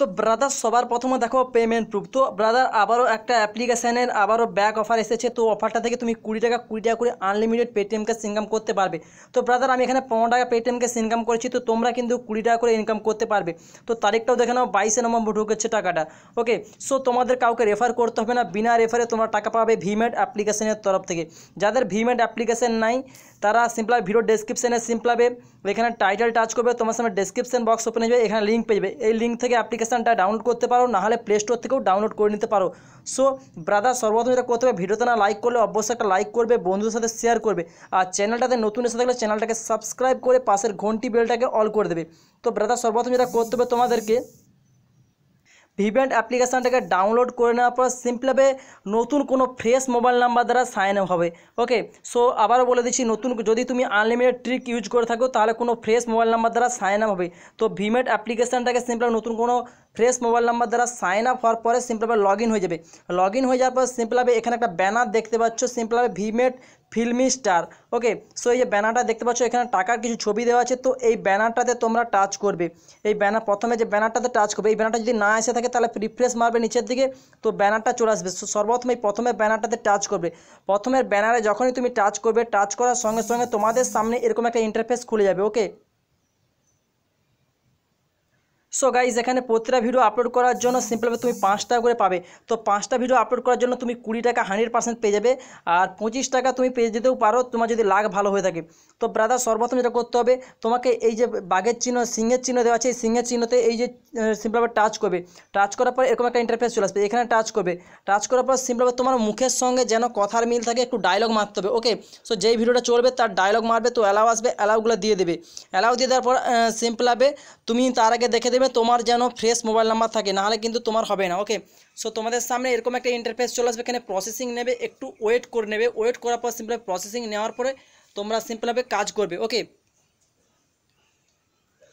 তো ব্রাদার সবার প্রথমে দেখো পেমেন্ট প্রুফ। তো ব্রাদার আবারও একটা অ্যাপ্লিকেশানের আবারও ব্যাক অফার এসেছে। তো অফারটা থেকে তুমি 20 টাকা করে আনলিমিটেড পেটিএম ক্যাশ ইনকাম করতে পারবে। তো ব্রাদার আমি এখানে 15 টাকা পেটিএম ক্যাশ ইনকাম করেছি, তো তোমরা কিন্তু 20 টাকা করে ইনকাম করতে পারবে। তো তারিখটাও দেখে নাও, 22 নভেম্বর ঢুকেছে টাকাটা। ওকে, সো তোমাদের কাউকে রেফার করতে হবে না, বিনা রেফারে তোমরা টাকা পাবে ভিমেট অ্যাপ্লিকেশানের তরফ থেকে। যাদের ভিমেট অ্যাপ্লিকেশান নাই তারা সিম্পলাবে ভিডিও ডেসক্রিপশানে সিম্পলাবে এখানে টাইটেল টাচ করবে, তোমার সামনে ডেসক্রিপশন বক্স ওপেন হয়ে যাবে, এখানে লিঙ্ক পেয়ে যাবে। এই লিঙ্ক থেকে অ্যাপ্লিকেশানটা ডাউনলোড করতে পারো, নাহলে প্লে স্টোর থেকেও ডাউনলোড করে নিতে পারো। সো ব্রাদার সর্বপ্রথম এটা করতে হবে, ভিডিওতে না লাইক করলে অবশ্যই একটা লাইক করবে, বন্ধুদের সাথে শেয়ার করবে, আর চ্যানেলটাতে নতুন এসে থাকলে চ্যানেলটাকে সাবস্ক্রাইব করে পাশের ঘন্টি বেলটাকে অল করে দেবে। তো ব্রাদার সর্বপ্রথম যেটা করতে হবে তোমাদেরকে ভিমেট অ্যাপ্লিকেশানটাকে ডাউনলোড করে নেওয়ার পর সিম্পলভাবে নতুন কোনো ফ্রেশ মোবাইল নাম্বার দ্বারা সাইন আপ হবে। ওকে, সো আবারও বলে দিচ্ছি, নতুন যদি তুমি আনলিমিটেড ট্রিক ইউজ করে থাকো তাহলে কোনো ফ্রেশ মোবাইল নাম্বার দ্বারা সাইন আপ হবে। তো ভিমেট অ্যাপ্লিকেশানটাকে সিম্পলভাবে নতুন কোনো ফ্রেশ মোবাইল নাম্বার দ্বারা সাইন আপ হওয়ার পরে সিম্পলভাবে লগ ইন হয়ে যাবে। লগ ইন হয়ে যাওয়ার পর সিম্পলভাবে এখানে একটা ব্যানার দেখতে পাচ্ছ, সিম্পলভাবে Vmate filmi star. Okay, so এই যে ব্যানারটা দেখতে পাচ্ছ এখানে টাকার কিছু ছবি দেওয়া আছে। তো এই ব্যানারটাতে তোমরা টাচ করবে, এই ব্যানার প্রথমে যে ব্যানারটাতে টাচ করবে, এই ব্যানারটা যদি না এসে থাকে তাহলে রিফ্রেশ মারবে নিচের দিকে, তো ব্যানারটা চলে আসবে। সর্বপ্রথমে প্রথমে ব্যানারটাতে টাচ করবে, প্রথমের ব্যানারে যখনই তুমি টাচ করবে, টাচ করার সঙ্গে সঙ্গে তোমাদের সামনে এরকম একটা ইন্টারফেস খুলে যাবে। ওকে, সো গাইজ এখানে প্রতিটা ভিডিও আপলোড করার জন্য সিম্পলভাবে তুমি 5 টাকা করে পাবে। তো 5টা ভিডিও আপলোড করার জন্য তুমি 20 টাকা 100% পেয়ে যাবে, আর 25 টাকা তুমি পেয়ে যেতেও পারো তোমার যদি লাগ ভালো হয়ে থাকে। তো ব্রাদার সর্বপ্রথম যেটা করতে হবে তোমাকে, এই যে বাঘের চিহ্ন সিংহের চিহ্ন দেওয়া আছে, এই সিংহের চিহ্নতে এই যে সিম্পলভাবে টাচ করবে, টাচ করার পর এরকম একটা ইন্টারফেস চলে আসবে, এখানে টাচ করবে। টাচ করার পর সিম্পলভাবে তোমার মুখের সঙ্গে যেন কথার মিল থাকে একটু ডায়লগ মারতে হবে। ওকে, সো যেই ভিডিওটা চলবে তার ডায়লগ মারবে, তো অ্যালাউ আসবে, অ্যালাউগুলো দিয়ে দেবে। অ্যালাউ দিয়ে দেওয়ার পর সিম্পলভাবে তুমি তার আগে দেখে দেবে তোমার যেন ফ্রেশ মোবাইল নাম্বার থাকে, নাহলে কিন্তু তোমার হবে না। ওকে, সো তোমাদের সামনে এরকম একটা ইন্টারফেস চলে আসবে, এখানে প্রসেসিং নেবে, একটু ওয়েট করে নেবে। ওয়েট করার পর সিম্পলভাবে প্রসেসিং নেওয়ার পরে তোমরা সিম্পলভাবে কাজ করবে। ওকে,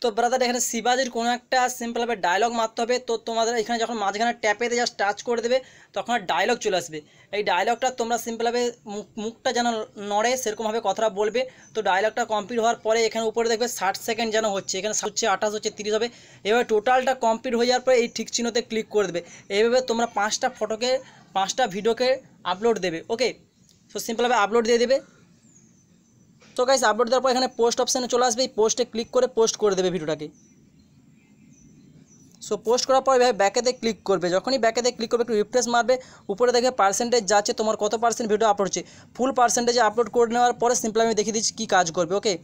তো ব্রাদার এখানে শিবাজির কোনো একটা সিম্পলভাবে ডায়লগ মারতে হবে। তো তোমাদের এখানে যখন মাঝখানে ট্যাপেতে জাস্ট টাচ করে দেবে তখন ডায়লগ চলে আসবে, এই ডায়লগটা তোমরা সিম্পলভাবে মুখটা যেন নড়ে সেরকমভাবে কথাটা বলবে। তো ডায়লগটা কমপ্লিট হওয়ার পরে এখানে উপরে দেখবে 60 সেকেন্ড যেন হচ্ছে, এখানে 28 হচ্ছে, 30 হবে, এভাবে টোটালটা কমপ্লিট হয়ে যাওয়ার পরে এই ঠিক চিহ্নতে ক্লিক করে দেবে। এইভাবে তোমরা 5টা ভিডিওকে আপলোড দেবে। ওকে, সো সিম্পলভাবে আপলোড দিয়ে দেবে। তো গাইস আপলোড দেওয়ার পর এখানে পোস্ট অপশানে চলে আসবে, এই পোস্টে ক্লিক করে পোস্ট করে দেবে ভিডিওটাকে। সো পোস্ট করার পর এভাবে ব্যাকেতে ক্লিক করবে, যখনই ব্যাকেতে ক্লিক করবে একটু রিফ্রেশ মারবে, উপরে দেখে পার্সেন্টেজ যাচ্ছে তোমার কত পার্সেন্ট ভিডিও আপলোড হচ্ছে। ফুল পার্সেন্টেজে আপলোড করে নেওয়ার পরে সিম্পল আমি দেখিয়ে দিচ্ছি কী কাজ করবে। ওকে,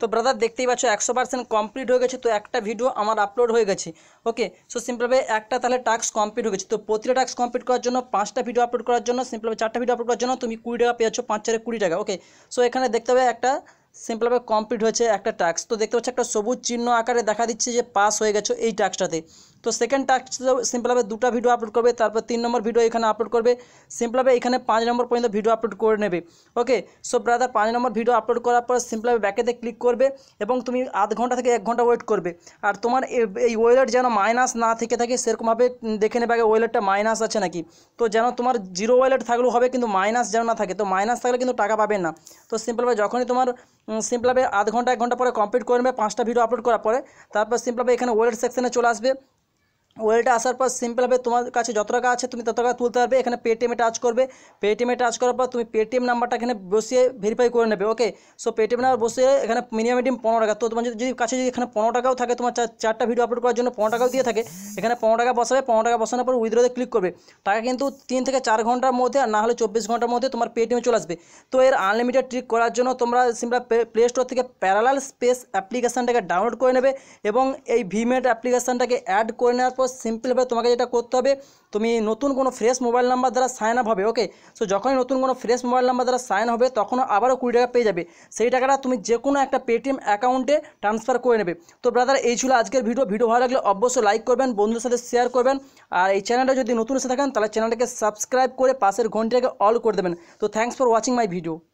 তো ব্রাদার দেখতেই পাচ্ছ 100% কমপ্লিট হয়ে গেছে। তো একটা ভিডিও আমার আপলোড হয়ে গেছে। ওকে, সো সিম্পলভাবে একটা তাহলে টাস্ক কমপ্লিট হয়ে গেছে। তো প্রতিটা টাস্ক কমপ্লিট করার জন্য 5টা ভিডিও আপলোড করার জন্য সিম্পলভাবে 4টা ভিডিও আপলোড করার জন্য তুমি 20 টাকা পেয়েছো, 5 4 20 টাকা। ওকে, সো এখানে দেখতে হবে একটা সিম্পলভাবে কমপ্লিট হয়েছে একটা টাস্ক। তো দেখতে পাচ্ছ একটা সবুজ চিহ্ন আকারে দেখা দিচ্ছে যে পাস হয়ে গেছো এই টাস্কটাতে। তো সেকেন্ড টাস্ক সিম্পলভাবে 2টা ভিডিও আপলোড করবে, তারপর 3 নম্বর ভিডিও এখানে আপলোড করবে, সিম্পলভাবে এখানে 5 নম্বর পর্যন্ত ভিডিও আপলোড করে নেবে। Okay, so brother 5 number video upload করার পর সিম্পলভাবে ব্যাকেতে ক্লিক করবে এবং তুমি আধ ঘন্টা থেকে 1 ঘন্টা ওয়েট করবে। আর তোমার এই ওয়েলেট যেন মাইনাস না থেকে থাকে সেরকমভাবে দেখে নেবে আগে ওয়েলেটটা মাইনাস আছে নাকি। তো যেন তোমার 0 ওয়েলেট থাকলেও হবে, কিন্তু মাইনাস যেন না থাকে। তো মাইনাস থাকলে কিন্তু টাকা পাবে না। তো সিম্পলভাবে যখনই তোমার সিম্পলভাবে আধ ঘন্টা 1 ঘন্টা পরে কমপ্লিট করবে 5টা ভিডিও আপলোড করার পরে, তারপর সিম্পলভাবে এখানে ওয়েলেট সেকশানে চলে আসবে। ওয়েলটা আসার পর সিম্পলভাবে তোমার কাছে যত টাকা আছে তুমি তত টাকা তুলতে পারবে। এখানে পেটিএমে টাচ করবে, পেটিএমে টাচ করার পর তুমি পেটিএম নাম্বারটা এখানে বসিয়ে ভেরিফাই করে নেবে। ওকে, সো পেটিএম নাম্বার বসিয়ে এখানে মিনিমাম 15 টাকা। তো তোমার যদি কাছে যদি এখানে 15 টাকাও থাকে, তোমার 4টা ভিডিও আপলোড করার জন্য 15 টাকাও দিয়ে থাকে, এখানে 15 টাকা বসাবে। 15 টাকা বসানোর পর উইথড্রোতে ক্লিক করবে, টাকা কিন্তু 3 থেকে 4 ঘন্টার মধ্যে আর না হলে 24 ঘন্টার মধ্যে তোমার পেটিএমে চলে আসবে। তো এর আনলিমিটেড ট্রিক করার জন্য তোমরা সিম্পল প্লে স্টোর থেকে প্যারালাল স্পেস অ্যাপ্লিকেশানটাকে ডাউনলোড করে নেবে এবং এই ভিমেট অ্যাপ্লিকেশানটাকে অ্যাড করে নেওয়ার পর সিম্পলভাবে তোমাকে যেটা করতে হবে, তুমি নতুন কোনো ফ্রেশ মোবাইল নাম্বার দ্বারা সাইন আপ হবে। ওকে, সো যখনই নতুন কোনো ফ্রেশ মোবাইল নাম্বার দ্বারা সাইন হবে তখন আবারও 20 টাকা পেয়ে যাবে। সেই টাকাটা তুমি যে কোনো একটা পেটিএম অ্যাকাউন্টে ট্রান্সফার করে নেবে। তো ব্রাদার এই ছিল আজকের ভিডিও। ভিডিও ভালো লাগলে অবশ্যই লাইক করবেন, বন্ধুদের সাথে শেয়ার করবেন, আর এই চ্যানেলটা যদি নতুন এসে থাকেন তাহলে চ্যানেলটাকে সাবস্ক্রাইব করে পাশের ঘন্টাকে অল করে দেবেন। তো thanks for watching my video.